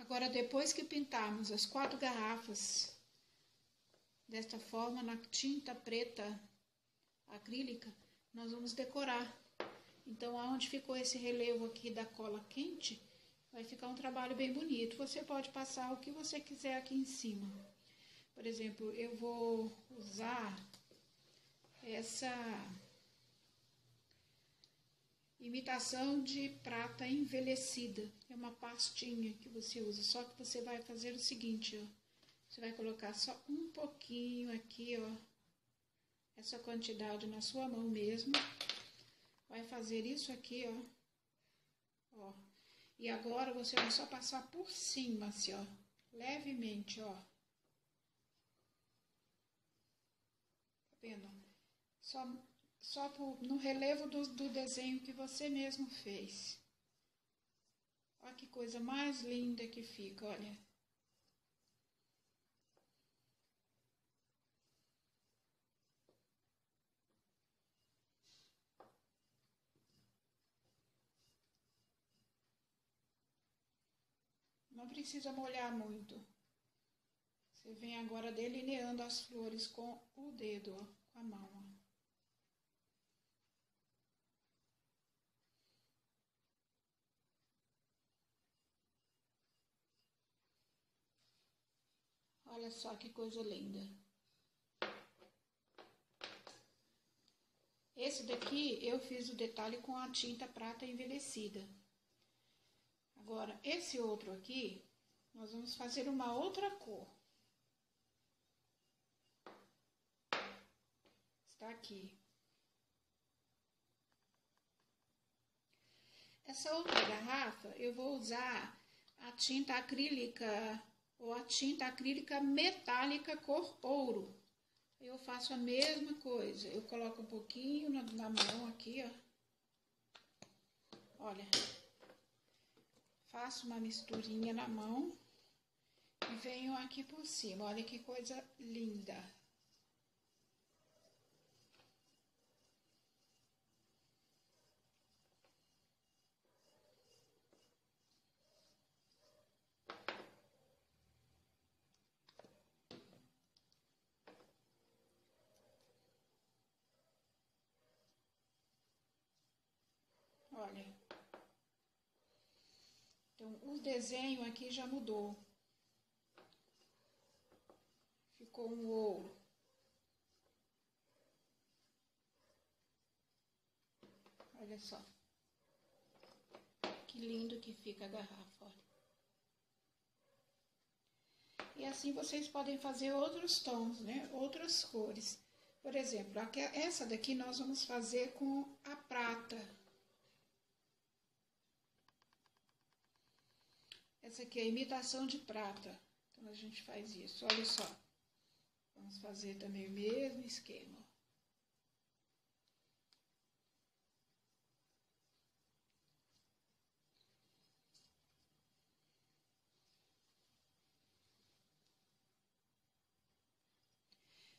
Agora, depois que pintarmos as 4 garrafas desta forma, na tinta preta acrílica, nós vamos decorar. Então, aonde ficou esse relevo aqui da cola quente, vai ficar um trabalho bem bonito. Você pode passar o que você quiser aqui em cima. Por exemplo, eu vou usar essa imitação de prata envelhecida. É uma pastinha que você usa, só que você vai fazer o seguinte, ó. Você vai colocar só um pouquinho aqui, ó. Essa quantidade na sua mão mesmo. Vai fazer isso aqui, ó. Ó. E agora você vai só passar por cima, assim, ó. Levemente, ó. Tá vendo? Só no relevo do desenho que você mesmo fez. Olha que coisa mais linda que fica, olha. Não precisa molhar muito. Você vem agora delineando as flores com o dedo, ó, com a mão, ó. Olha só que coisa linda. Esse daqui eu fiz o detalhe com a tinta prata envelhecida. Agora, esse outro aqui, nós vamos fazer uma outra cor. Está aqui. Essa outra garrafa, eu vou usar a tinta acrílica, ou a tinta acrílica metálica cor ouro. Eu faço a mesma coisa. Eu coloco um pouquinho na mão aqui, ó. Olha. Faço uma misturinha na mão. E venho aqui por cima. Olha que coisa linda. Olha, então o desenho aqui já mudou, ficou um ouro. Olha só, que lindo que fica a garrafa, olha. E assim vocês podem fazer outros tons, né? Outras cores. Por exemplo, essa daqui nós vamos fazer com a prata. Essa aqui é a imitação de prata. Então, a gente faz isso. Olha só. Vamos fazer também o mesmo esquema.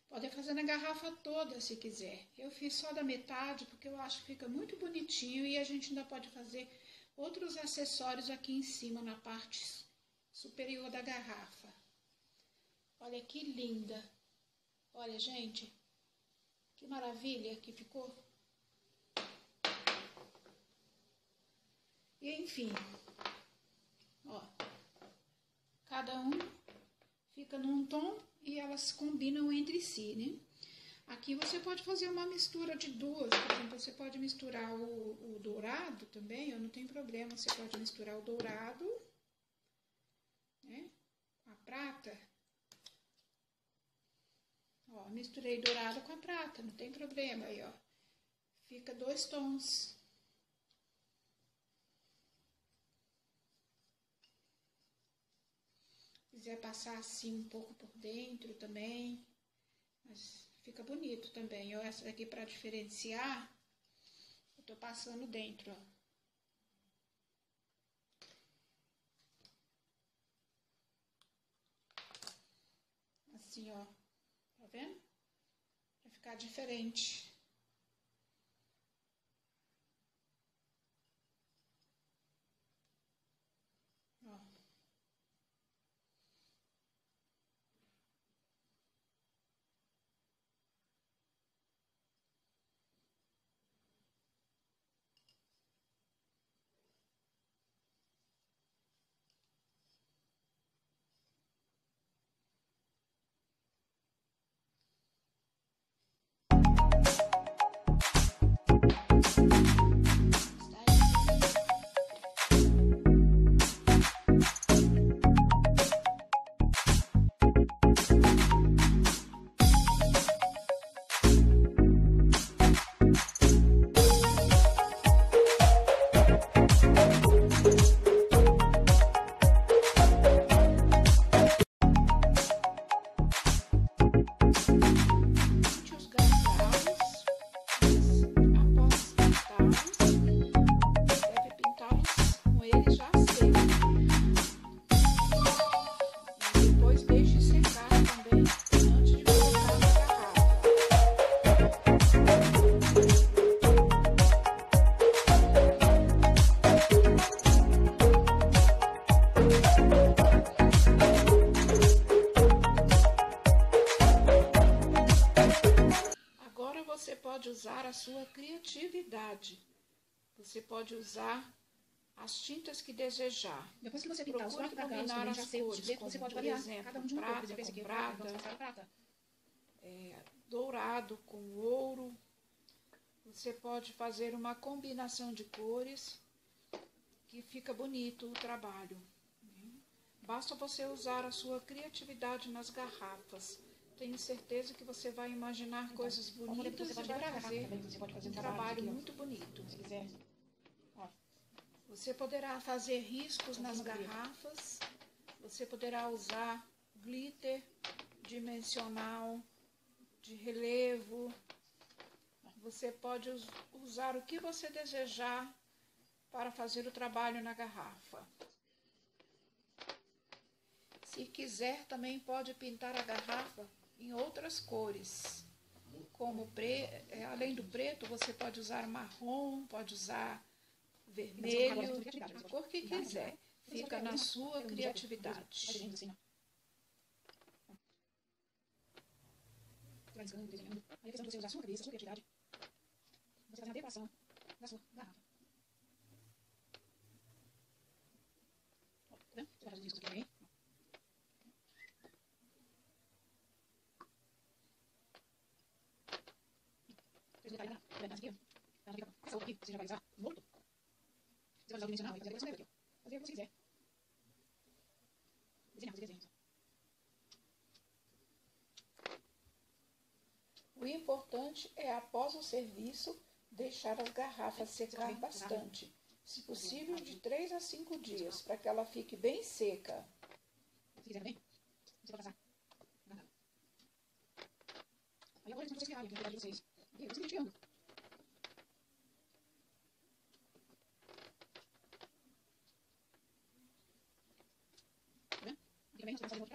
Pode fazer na garrafa toda, se quiser. Eu fiz só da metade, porque eu acho que fica muito bonitinho e a gente ainda pode fazer outros acessórios aqui em cima, na parte superior da garrafa. Olha que linda. Olha, gente, que maravilha que ficou. E enfim, ó, cada um fica num tom e elas combinam entre si, né? Aqui você pode fazer uma mistura de duas, por exemplo, você pode misturar o dourado também, eu não tenho problema, você pode misturar o dourado, né, com a prata. Ó, misturei dourado com a prata, não tem problema aí, ó. Fica dois tons. Se quiser passar assim um pouco por dentro também, mas fica bonito também. Ó, essa daqui pra diferenciar, eu tô passando dentro, ó. Assim, ó. Tá vendo? Vai ficar diferente. Ó. Usar a sua criatividade. Você pode usar as tintas que desejar. Depois que você pintar os quatro dragões, você pode variar, exemplo, cada um de um prata, cor. Você prata, dourado com ouro. Você pode fazer uma combinação de cores que fica bonito o trabalho. Basta você usar a sua criatividade nas garrafas. Tenho certeza que você vai imaginar então, coisas bonitas, você vai fazer, você pode fazer um trabalho aqui, muito bonito. Se quiser. Ó. Você poderá fazer riscos nas garrafas, você poderá usar glitter dimensional, de relevo, você pode usar o que você desejar para fazer o trabalho na garrafa. Se quiser, também pode pintar a garrafa em outras cores, como além do preto, você pode usar marrom, pode usar vermelho, a cor que quiser, fica na sua criatividade. Aí você usa a sua cabeça, a sua criatividade, você faz a decoração da sua garrafa. Você vai fazer isso também. Aqui, você já vai usar morto. Você vai usar o dimensional, vai fazer a decoração aqui, ó. Fazer o que você quiser. Desenhar, fazer desenhos. O importante é, após o serviço, deixar as garrafas secar bastante. Se possível, de 3 a 5 dias, para que ela fique bem seca. Se quiser também, você vai passar. Aí agora, vocês criarem, eu vou vocês. E eu estou criando.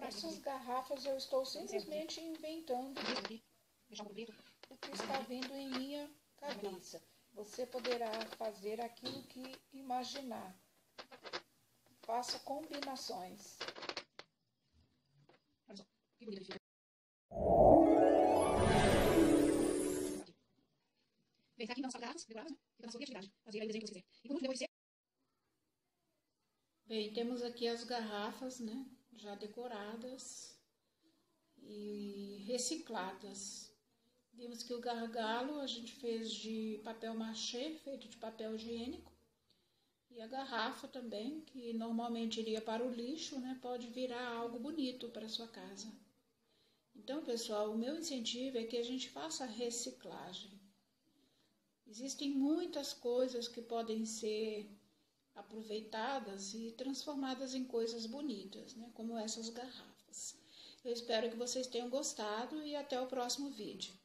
Essas garrafas eu estou simplesmente inventando o que está vindo em minha cabeça. Você poderá fazer aquilo que imaginar. Faça combinações. Olha só, que bonito ele fica. pensar aqui em nossas palavras, figuráveis, né? Fica na sua criatividade. Fazer aí o desenho que você quiser. E por último, eu vou dizer... Bem, temos aqui as garrafas, né? Já decoradas e recicladas. Vimos que o gargalo a gente fez de papel machê, feito de papel higiênico. E a garrafa também, que normalmente iria para o lixo, né? Pode virar algo bonito para a sua casa. Então, pessoal, o meu incentivo é que a gente faça reciclagem. Existem muitas coisas que podem ser aproveitadas e transformadas em coisas bonitas, né? Como essas garrafas. Eu espero que vocês tenham gostado e até o próximo vídeo.